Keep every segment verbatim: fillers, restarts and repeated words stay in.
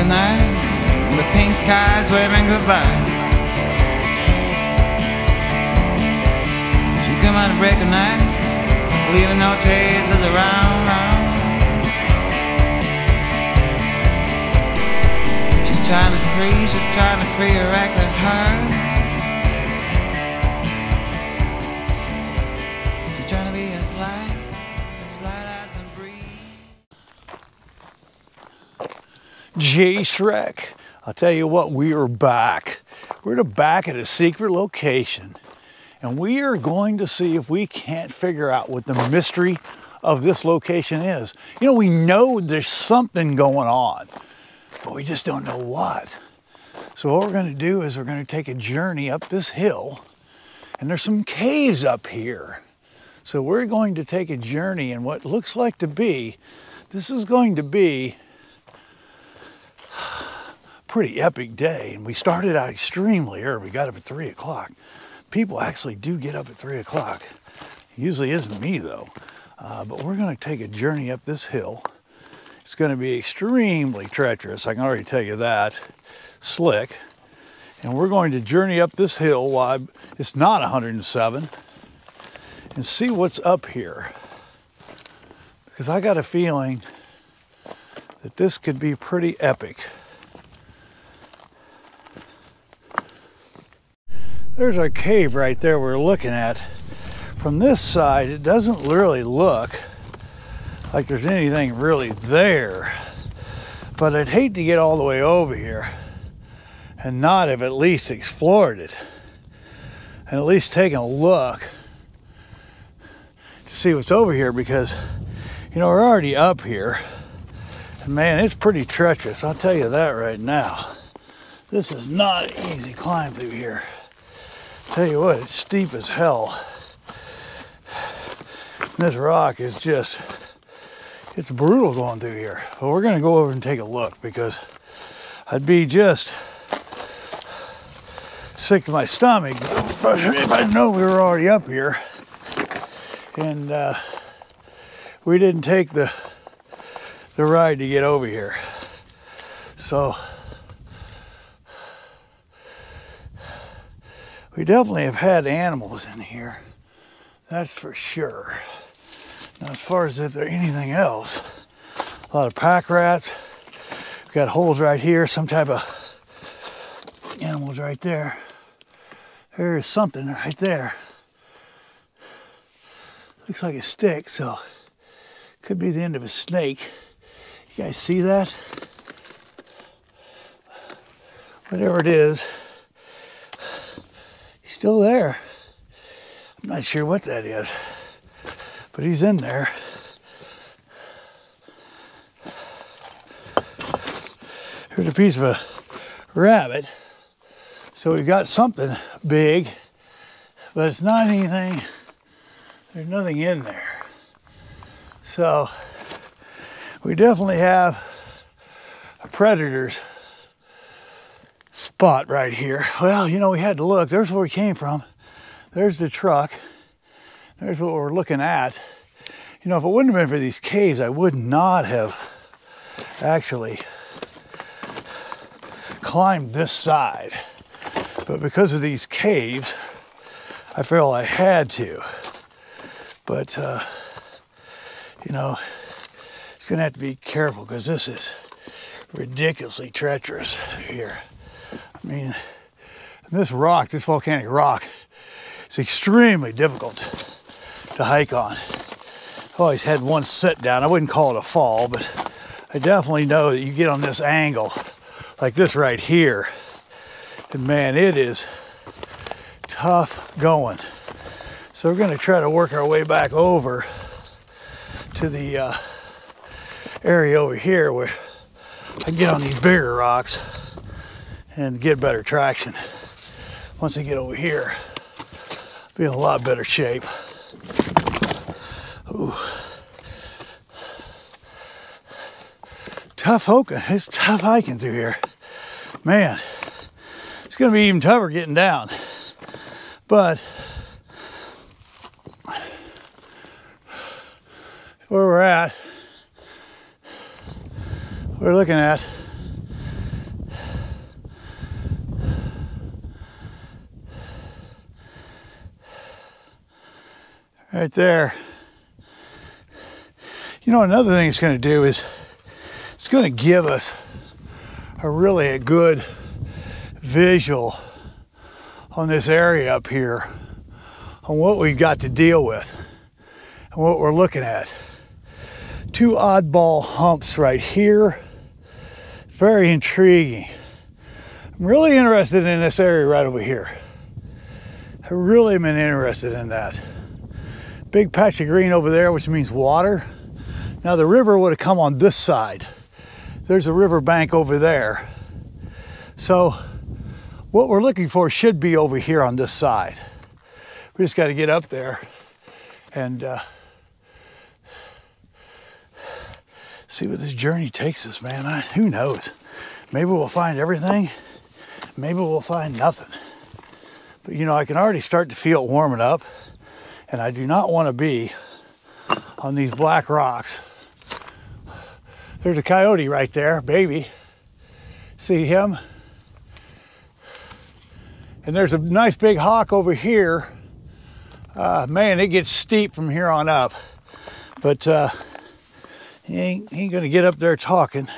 a night, and the pink sky's waving goodbye. She come out at break of night, leaving no traces around, round. She's trying to free, she's trying to free her reckless heart. She's trying to be as light, as light as a breeze. J-Shrek, I'll tell you what, we are back. We're at the back at a secret location, and we are going to see if we can't figure out what the mystery of this location is. You know, we know there's something going on, but we just don't know what. So what we're going to do is we're going to take a journey up this hill, and there's some caves up here. So we're going to take a journey in what looks like to be, this is going to be pretty epic day, and we started out extremely early. We got up at three o'clock. People actually do get up at three o'clock. Usually isn't me though. Uh, but we're going to take a journey up this hill. It's going to be extremely treacherous. I can already tell you that. Slick, and we're going to journey up this hill. While it's not one hundred and seven, and see what's up here, because I got a feeling that this could be pretty epic. There's our cave right there we're looking at. From this side, it doesn't really look like there's anything really there, but I'd hate to get all the way over here and not have at least explored it and at least taken a look to see what's over here, because, you know, we're already up here, and man, it's pretty treacherous. I'll tell you that right now. This is not an easy climb through here. Tell you what, it's steep as hell. And this rock is just, it's brutal going through here. But we're gonna go over and take a look, because I'd be just sick to my stomach if I didn't know we were already up here. And uh, we didn't take the, the ride to get over here. So we definitely have had animals in here, that's for sure. Now, as far as if there's anything else, a lot of pack rats. We've got holes right here, some type of animals right there. There's something right there. Looks like a stick, so could be the end of a snake. You guys see that? Whatever it is, still there. I'm not sure what that is, but he's in there. Here's a piece of a rabbit. So we've got something big, but it's not anything, there's nothing in there. So we definitely have a predator's spot right here. Well, you know, we had to look. There's where we came from. There's the truck. There's what we're looking at. You know, if it wouldn't have been for these caves, I would not have actually climbed this side. But because of these caves, I felt I had to. But, uh, you know, it's going to have to be careful, because this is ridiculously treacherous here. I mean, this rock, this volcanic rock, is extremely difficult to hike on. I've always had one sit down. I wouldn't call it a fall, but I definitely know that you get on this angle, like this right here, and man, it is tough going. So we're gonna try to work our way back over to the uh, area over here where I can get on these bigger rocks and get better traction. Once I get over here, I'll be in a lot better shape. Ooh. Tough hiking, it's tough hiking through here. Man, it's gonna be even tougher getting down. But where we're at, we're looking at right there. You know, another thing it's going to do is it's going to give us a really a good visual on this area up here, on what we've got to deal with and what we're looking at. Two oddball humps right here. Very intriguing. I'm really interested in this area right over here. I really been interested in that. Big patch of green over there, which means water. Now the river would have come on this side. There's a river bank over there. So what we're looking for should be over here on this side. We just got to get up there and uh, see where this journey takes us, man. I, who knows? Maybe we'll find everything. Maybe we'll find nothing. But you know, I can already start to feel it warming up, and I do not want to be on these black rocks. There's a coyote right there, baby. See him? And there's a nice big hawk over here. Uh, man, it gets steep from here on up. But uh, he ain't, he ain't gonna get up there talking.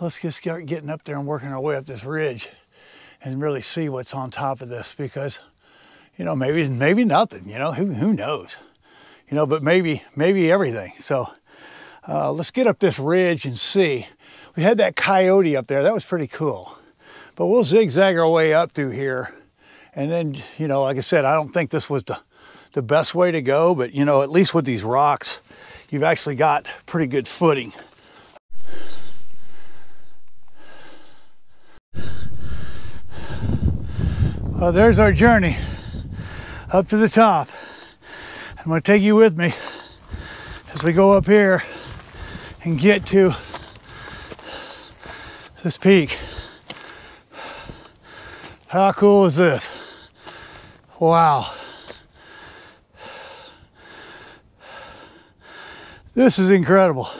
Let's just start getting up there and working our way up this ridge and really see what's on top of this, because, you know, maybe maybe nothing, you know, who, who knows? You know, but maybe, maybe everything. So uh, let's get up this ridge and see. We had that coyote up there. That was pretty cool. But we'll zigzag our way up through here. And then, you know, like I said, I don't think this was the, the best way to go, but, you know, at least with these rocks, you've actually got pretty good footing. Well, there's our journey up to the top. I'm going to take you with me as we go up here and get to this peak. How cool is this? Wow. This is incredible.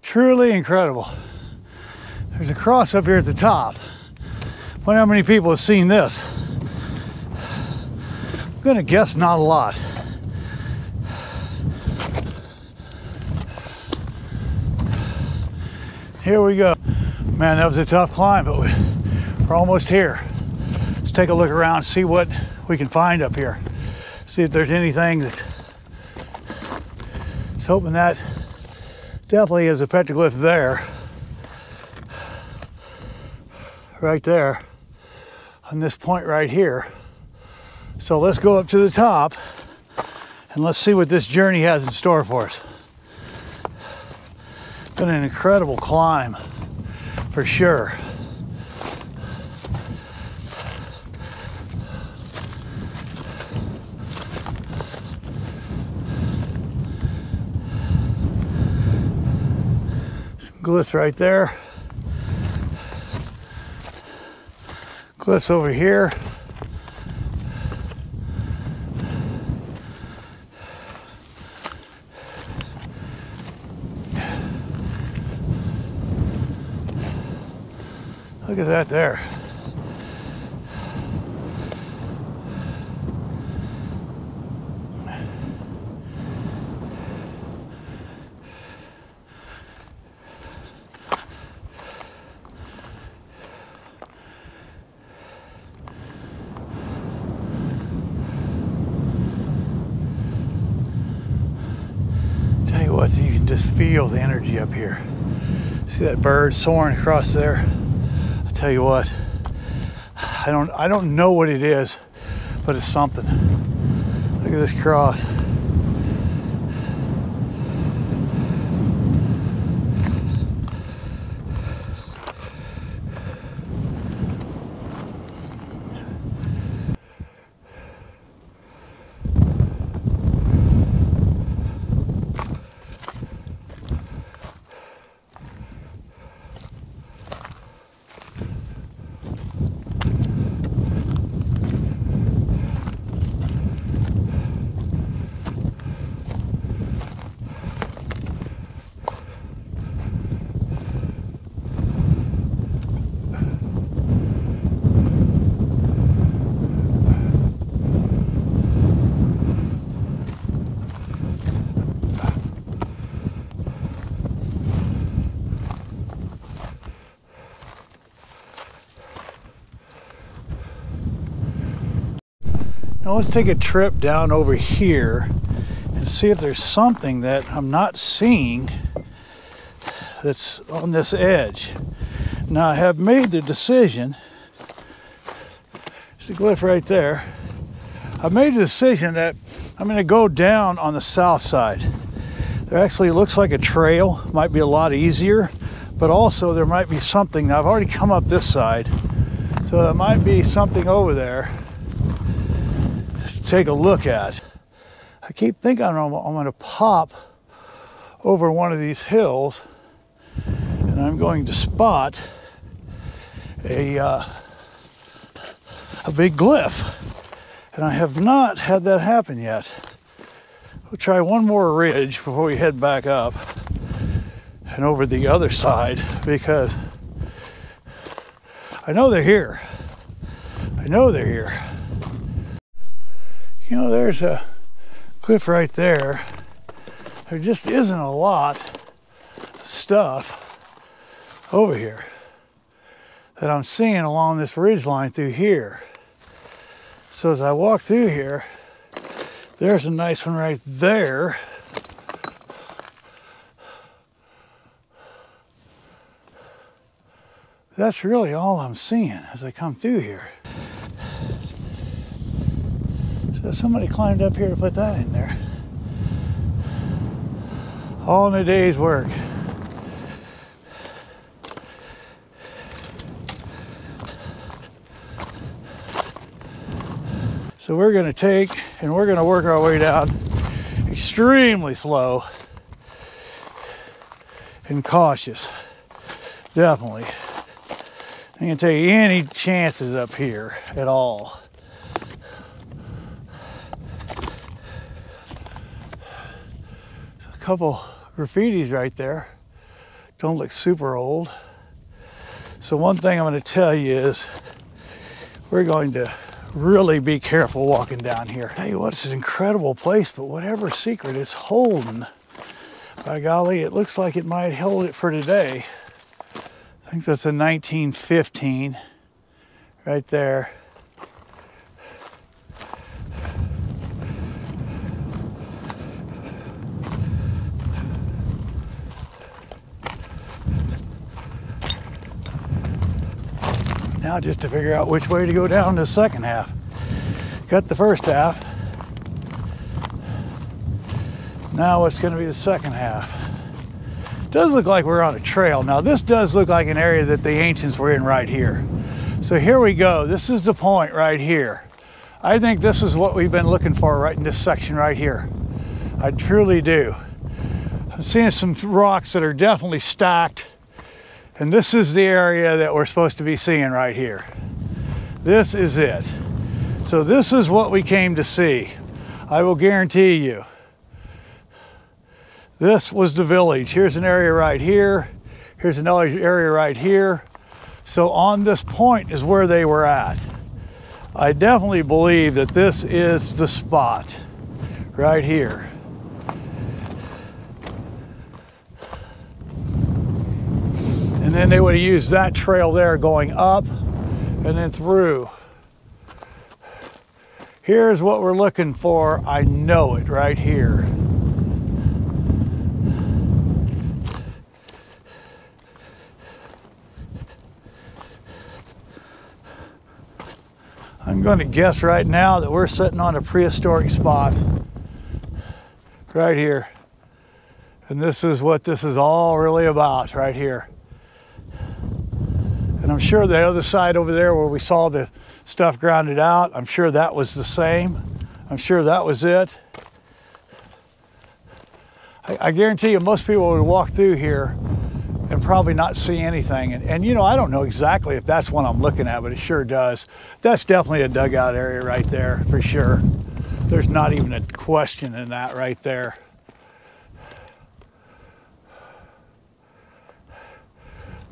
Truly incredible. There's a cross up here at the top. I wonder how many people have seen this. I'm gonna guess not a lot. Here we go. Man, that was a tough climb, but we're almost here. Let's take a look around, see what we can find up here. See if there's anything that... I was hoping that definitely is a petroglyph there. Right there, on this point right here. So let's go up to the top and let's see what this journey has in store for us. It's been an incredible climb, for sure. Some glyphs right there. Glyphs over here. Look at that there. Tell you what, you can just feel the energy up here. See that bird soaring across there? Tell you what, I don't I don't know what it is, but it's something. Look at this cross. Now let's take a trip down over here and see if there's something that I'm not seeing that's on this edge. Now I have made the decision, there's a glyph right there, I've made the decision that I'm going to go down on the south side. There actually looks like a trail, might be a lot easier, but also there might be something. Now I've already come up this side, so there might be something over there to take a look at. I keep thinking I'm, I'm going to pop over one of these hills, and I'm going to spot a, uh, a big glyph. And I have not had that happen yet. We'll try one more ridge before we head back up and over the other side, because I know they're here. I know they're here. You know, there's a cliff right there. There just isn't a lot of stuff over here that I'm seeing along this ridge line through here. So as I walk through here, there's a nice one right there. That's really all I'm seeing as I come through here. So somebody climbed up here to put that in there. All in a day's work. So we're going to take and we're going to work our way down extremely slow and cautious, definitely. I'm going to take any chances up here at all. There's a couple graffitis right there. Don't look super old. So one thing I'm going to tell you is we're going to really be careful walking down here. I tell you what, it's an incredible place, but whatever secret it's holding, by golly, it looks like it might hold it for today. I think that's a nineteen fifteen right there. Now just to figure out which way to go down the second half. Got the first half. Now it's going to be the second half. Does look like we're on a trail. Now this does look like an area that the ancients were in right here. So here we go. This is the point right here. I think this is what we've been looking for right in this section right here. I truly do. I'm seeing some rocks that are definitely stacked. And this is the area that we're supposed to be seeing right here. This is it. So this is what we came to see. I will guarantee you. This was the village. Here's an area right here. Here's another area right here. So on this point is where they were at. I definitely believe that this is the spot right here. And then they would have used that trail there going up and then through. Here's what we're looking for. I know it right here. I'm going to guess right now that we're sitting on a prehistoric spot right here. And this is what this is all really about right here. And I'm sure the other side over there where we saw the stuff grounded out, I'm sure that was the same. I'm sure that was it. I, I guarantee you most people would walk through here and probably not see anything. And, and you know, I don't know exactly if that's what I'm looking at, but it sure does. That's definitely a dugout area right there for sure. There's not even a question in that right there.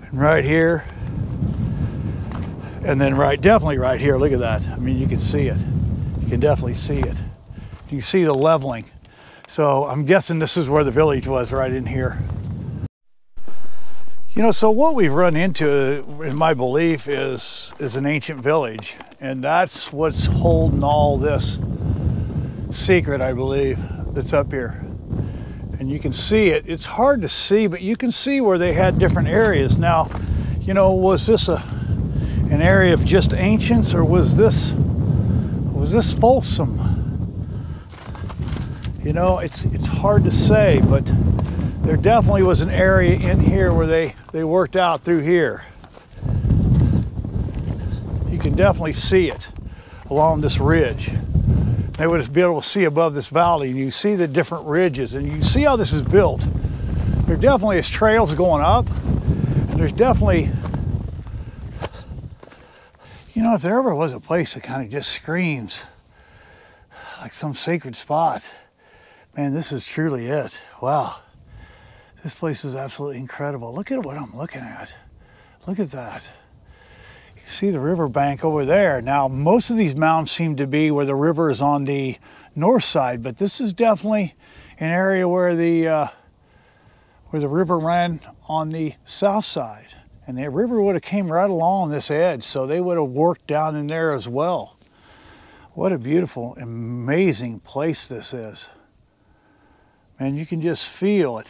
And right here. And then right, definitely right here, look at that. I mean, you can see it. You can definitely see it. You can see the leveling. So I'm guessing this is where the village was, right in here. You know, so what we've run into, in my belief, is, is an ancient village. And that's what's holding all this secret, I believe, that's up here. And you can see it. It's hard to see, but you can see where they had different areas. Now, you know, was this a an area of just ancients, or was this was this Folsom? You know, it's it's hard to say, but there definitely was an area in here where they they worked out through here. You can definitely see it along this ridge. They would just be able to see above this valley, and you see the different ridges, and you see how this is built. There definitely is trails going up, and there's definitely, you know, if there ever was a place that kind of just screams like some sacred spot, man, this is truly it. Wow. This place is absolutely incredible. Look at what I'm looking at. Look at that. You see the riverbank over there. Now, most of these mounds seem to be where the river is on the north side, but this is definitely an area where the uh, where the river ran on the south side. And the river would have came right along this edge, so they would have worked down in there as well. What a beautiful, amazing place this is. Man, you can just feel it.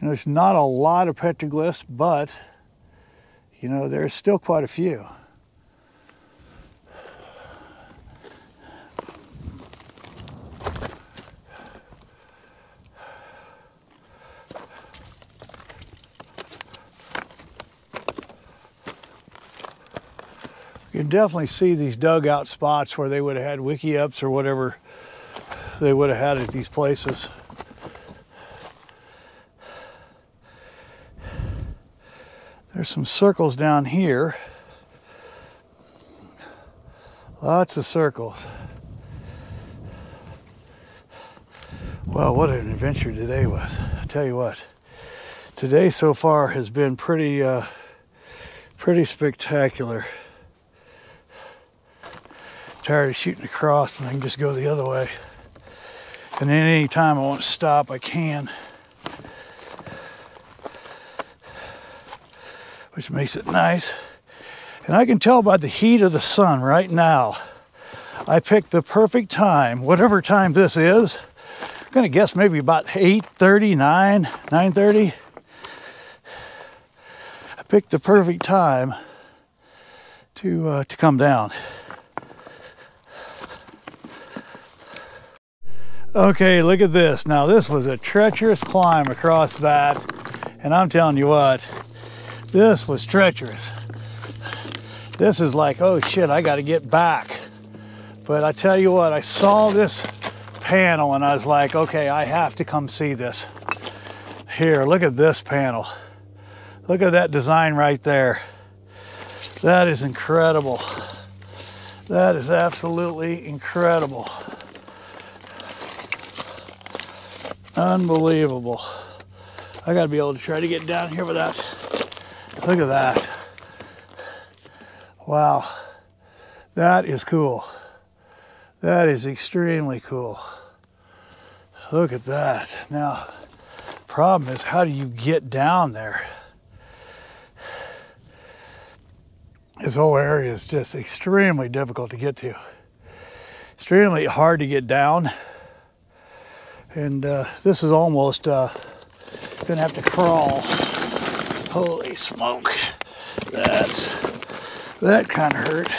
You know, there's not a lot of petroglyphs, but you know, there's still quite a few. You can definitely see these dugout spots where they would have had wiki ups or whatever they would have had at these places. There's some circles down here. Lots of circles. Wow, what an adventure today was. I tell you what, today so far has been pretty, uh, pretty spectacular. Tired of shooting across, and I can just go the other way. And then any time I want to stop, I can, which makes it nice. And I can tell by the heat of the sun right now, I picked the perfect time, whatever time this is. I'm gonna guess maybe about eight thirty, nine, nine thirty. I picked the perfect time to, uh, to come down. Okay, look at this. Now this was a treacherous climb across that. And I'm telling you what, this was treacherous. This is like, oh shit, I gotta get back. But I tell you what, I saw this panel and I was like, okay, I have to come see this. Here, look at this panel. Look at that design right there. That is incredible. That is absolutely incredible. Unbelievable. I gotta be able to try to get down here without. Look at that. Wow. That is cool. That is extremely cool. Look at that. Now, problem is, how do you get down there? This whole area is just extremely difficult to get to. Extremely hard to get down. And uh, this is almost uh, gonna have to crawl. Holy smoke, that's, that kind of hurt.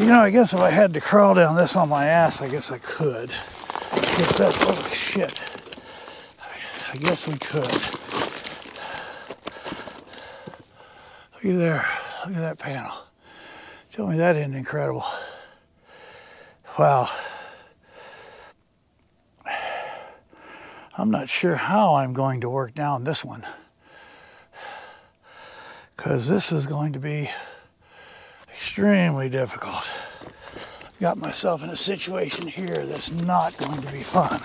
You know, I guess if I had to crawl down this on my ass, I guess I could. I guess that's, oh shit, I, I guess we could. Looky there, look at that panel. Tell me that isn't incredible. Wow. I'm not sure how I'm going to work down this one, because this is going to be extremely difficult. I've got myself in a situation here that's not going to be fun.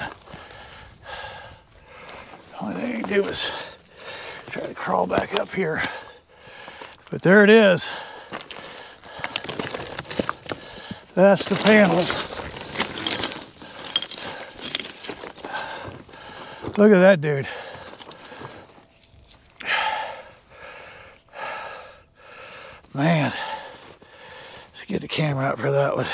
The only thing I can do is try to crawl back up here. But there it is. That's the panel. Look at that dude. Man, let's get the camera out for that one.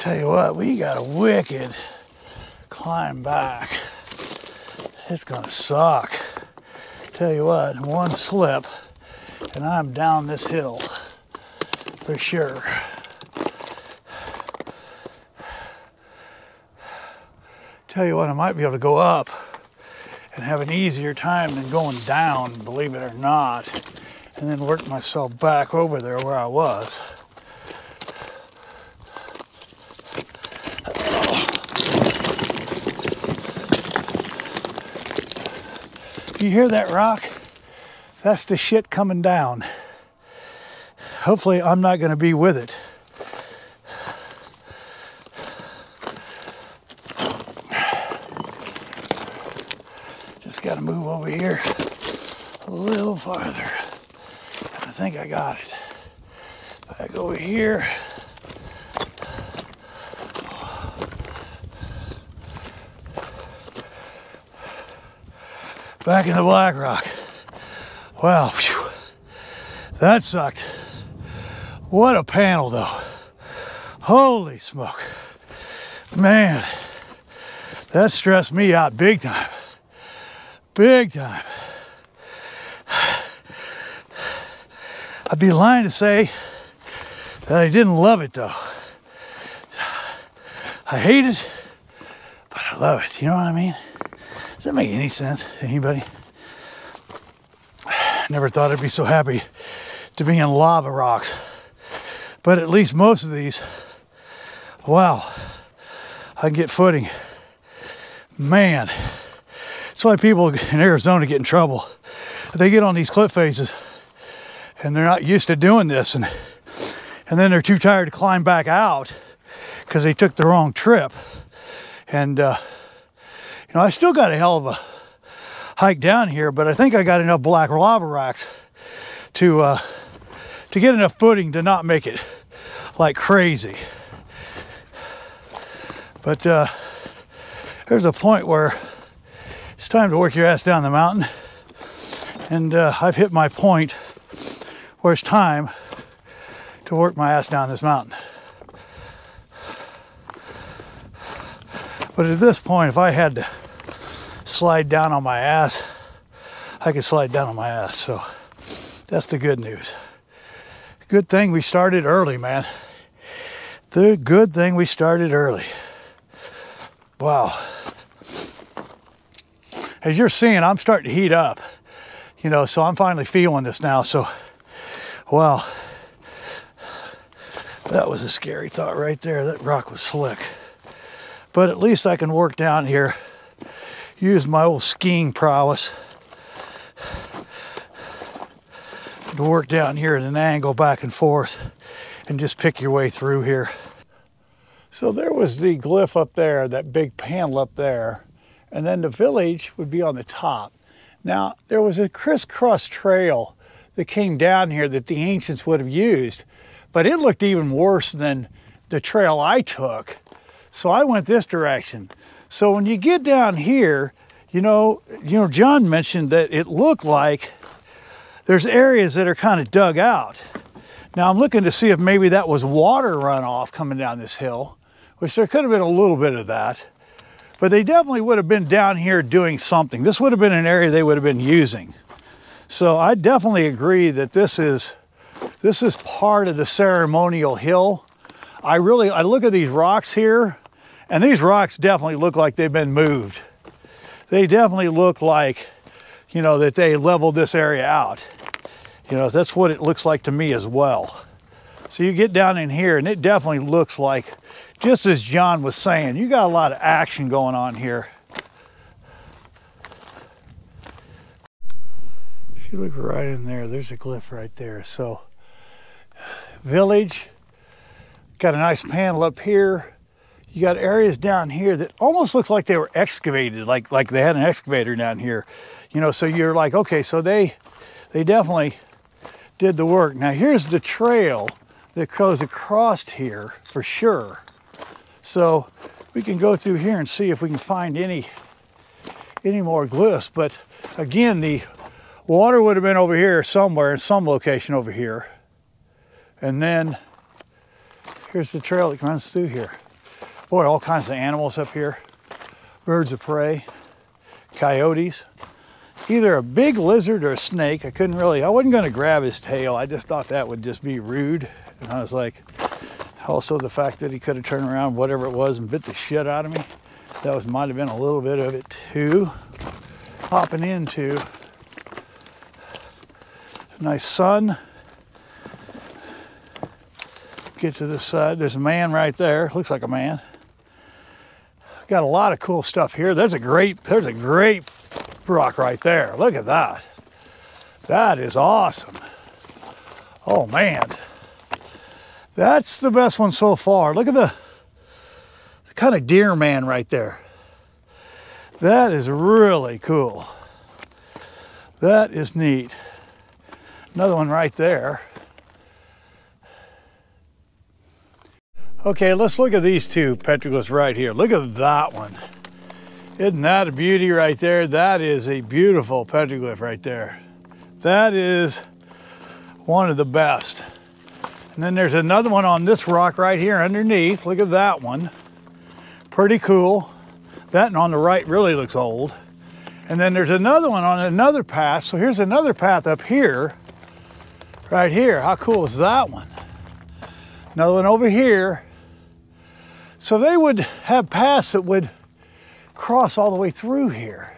Tell you what, we got a wicked climb back. It's gonna suck. Tell you what, one slip and I'm down this hill for sure. Tell you what, I might be able to go up and have an easier time than going down, believe it or not, and then work myself back over there where I was. You hear that rock? That's the shit coming down. Hopefully I'm not going to be with it. Just got to move over here a little farther. I think I got it. Back over here. Back in the Black Rock. Wow, phew. That sucked. What a panel though. Holy smoke. Man, that stressed me out big time. Big time. I'd be lying to say that I didn't love it though. I hate it, but I love it. You know what I mean? Does that make any sense to anybody? Never thought I'd be so happy to be in lava rocks. But at least most of these, wow, I can get footing. Man, that's why people in Arizona get in trouble. They get on these cliff faces and they're not used to doing this. And, and then they're too tired to climb back out because they took the wrong trip. And, uh, you know, I still got a hell of a hike down here, but I think I got enough black lava rocks to uh, to get enough footing to not make it like crazy. But uh, there's a point where it's time to work your ass down the mountain, and uh, I've hit my point where it's time to work my ass down this mountain. But at this point, if I had to slide down on my ass, I could slide down on my ass. So that's the good news. Good thing we started early, man. The good thing we started early. Wow. As you're seeing, I'm starting to heat up, you know, so I'm finally feeling this now. So, wow, that was a scary thought right there. That rock was slick. But at least I can work down here, use my old skiing prowess to work down here at an angle back and forth and just pick your way through here. So there was the glyph up there, that big panel up there, and then the village would be on the top. Now, there was a crisscross trail that came down here that the ancients would have used, but it looked even worse than the trail I took. So I went this direction. So when you get down here, you know, you know, John mentioned that it looked like there's areas that are kind of dug out. Now I'm looking to see if maybe that was water runoff coming down this hill, which there could have been a little bit of that, but they definitely would have been down here doing something. This would have been an area they would have been using. So I definitely agree that this is, this is part of the ceremonial hill. I really, I look at these rocks here, and these rocks definitely look like they've been moved. They definitely look like, you know, that they leveled this area out. You know, that's what it looks like to me as well. So you get down in here and it definitely looks like, just as John was saying, you got a lot of action going on here. If you look right in there, there's a glyph right there. So village, got a nice panel up here. You got areas down here that almost look like they were excavated, like, like they had an excavator down here. You know, so you're like, okay, so they, they definitely did the work. Now here's the trail that goes across here for sure. So we can go through here and see if we can find any, any more glyphs. But again, the water would have been over here somewhere in some location over here. And then here's the trail that runs through here. Boy, all kinds of animals up here. Birds of prey, coyotes, either a big lizard or a snake. I couldn't really, I wasn't gonna grab his tail. I just thought that would just be rude. And I was like, also the fact that he could have turned around, whatever it was, and bit the shit out of me. That was, might've been a little bit of it too. Popping into a nice sun. Get to this side. There's a man right there. Looks like a man. Got a lot of cool stuff here. There's a great, there's a great rock right there. Look at that. That is awesome. Oh man. That's the best one so far. Look at the, the kind of deer man right there. That is really cool. That is neat. Another one right there. Okay, let's look at these two petroglyphs right here. Look at that one. Isn't that a beauty right there? That is a beautiful petroglyph right there. That is one of the best. And then there's another one on this rock right here underneath. Look at that one. Pretty cool. That one on the right really looks old. And then there's another one on another path. So here's another path up here, right here. How cool is that one? Another one over here. So they would have paths that would cross all the way through here.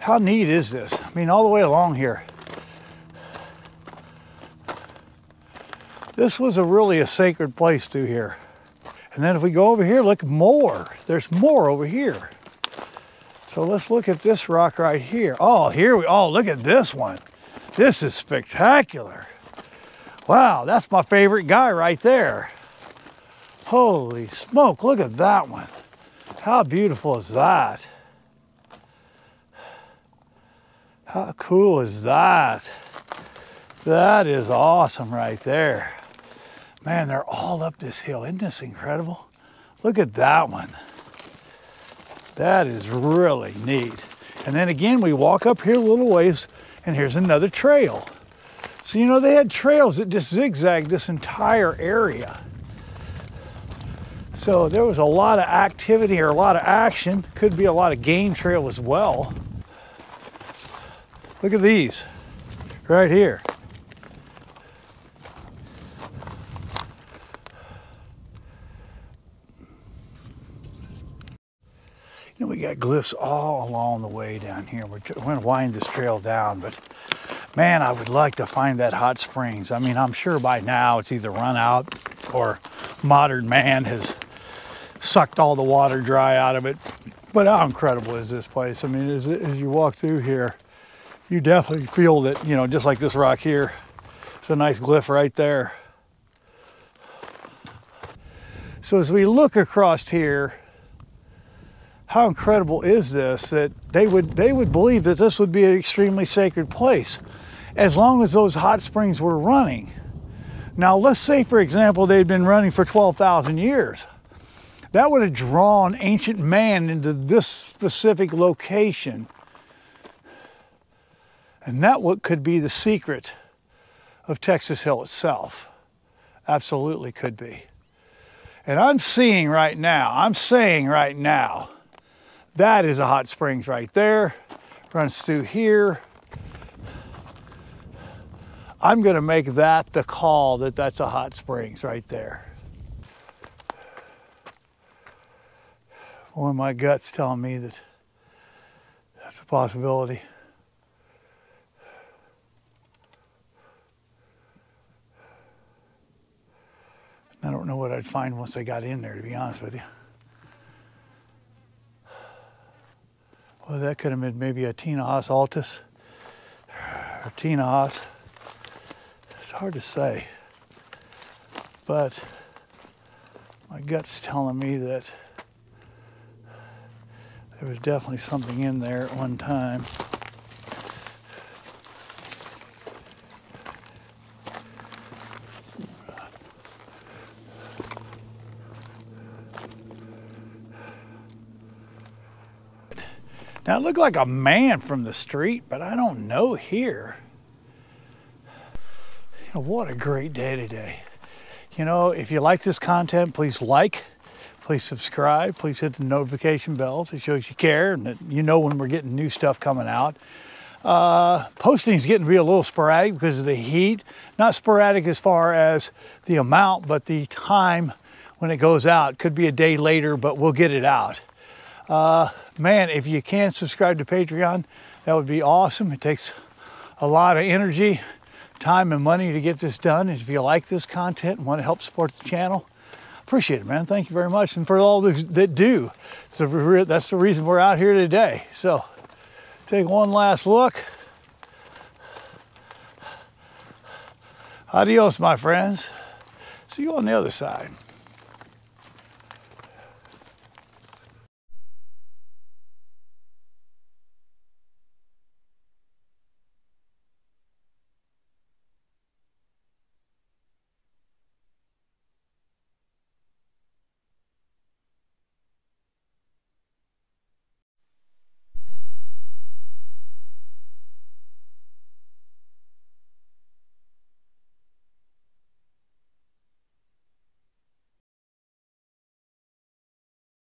How neat is this? I mean, all the way along here. This was a really a sacred place through here. And then if we go over here, look more. There's more over here. So let's look at this rock right here. Oh, here we, oh, look at this one. This is spectacular. Wow, that's my favorite guy right there. Holy smoke, look at that one. How beautiful is that? How cool is that? That is awesome right there. Man, they're all up this hill. Isn't this incredible? Look at that one. That is really neat. And then again, we walk up here a little ways and here's another trail. So, you know, they had trails that just zigzagged this entire area. So there was a lot of activity or a lot of action. Could be a lot of game trail as well. Look at these right here. You know, we got glyphs all along the way down here. We're, we're gonna wind this trail down, but man, I would like to find that hot springs. I mean, I'm sure by now it's either run out or modern man has sucked all the water dry out of it. But how incredible is this place? I mean, as, as you walk through here, you definitely feel that, you know, just like this rock here, it's a nice glyph right there. So as we look across here, how incredible is this that they would they would believe that this would be an extremely sacred place as long as those hot springs were running. Now let's say, for example, they'd been running for twelve thousand years. That would have drawn ancient man into this specific location. And that what could be the secret of Texas Hill itself. Absolutely could be. And I'm seeing right now, I'm saying right now, that is a hot springs right there. Runs through here. I'm gonna make that the call that that's a hot springs right there. One of my guts telling me that that's a possibility. don't know what I'd find once I got in there, to be honest with you. Well, that could have been maybe a Tinahas altus or Tinahas. It's hard to say, but my gut's telling me that there was definitely something in there at one time. Now, it looked like a man from the street, but I don't know here. You know, what a great day today. You know, if you like this content, please like, please subscribe, please hit the notification bell so it shows you care and that you know when we're getting new stuff coming out. Uh, posting's getting to be a little sporadic because of the heat. Not sporadic as far as the amount, but the time when it goes out. Could be a day later, but we'll get it out. Uh, man, if you can subscribe to Patreon, that would be awesome. It takes a lot of energy, time, and money to get this done. And if you like this content and want to help support the channel, appreciate it, man. Thank you very much. And for all those that do, so that's the reason we're out here today. So take one last look. Adios, my friends. See you on the other side.